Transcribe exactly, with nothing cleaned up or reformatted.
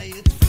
night.